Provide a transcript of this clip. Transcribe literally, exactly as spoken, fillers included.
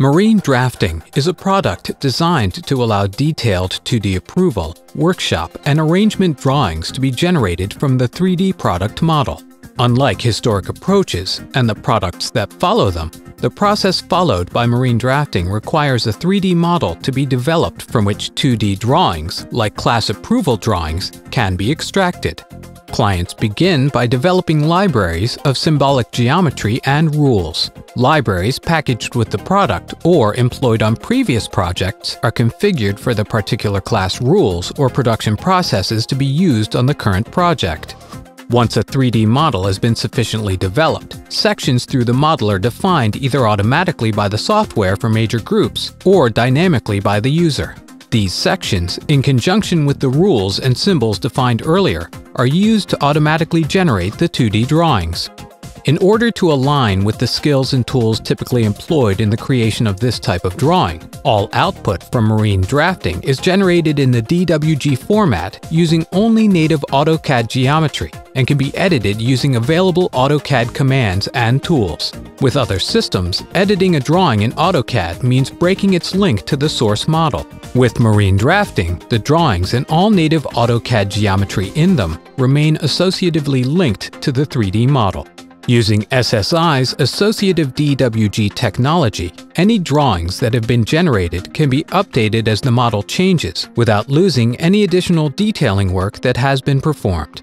Marine Drafting is a product designed to allow detailed two D approval, workshop, and arrangement drawings to be generated from the three D product model. Unlike historic approaches and the products that follow them, the process followed by Marine Drafting requires a three D model to be developed from which two D drawings, like class approval drawings, can be extracted. Clients begin by developing libraries of symbolic geometry and rules. Libraries packaged with the product or employed on previous projects are configured for the particular class rules or production processes to be used on the current project. Once a three D model has been sufficiently developed, sections through the model are defined either automatically by the software for major groups or dynamically by the user. These sections, in conjunction with the rules and symbols defined earlier, are used to automatically generate the two D drawings. In order to align with the skills and tools typically employed in the creation of this type of drawing, all output from Marine Drafting is generated in the D W G format using only native AutoCAD geometry and can be edited using available AutoCAD commands and tools. With other systems, editing a drawing in AutoCAD means breaking its link to the source model. With Marine Drafting, the drawings and all native AutoCAD geometry in them remain associatively linked to the three D model. Using S S I's associative D W G technology, any drawings that have been generated can be updated as the model changes without losing any additional detailing work that has been performed.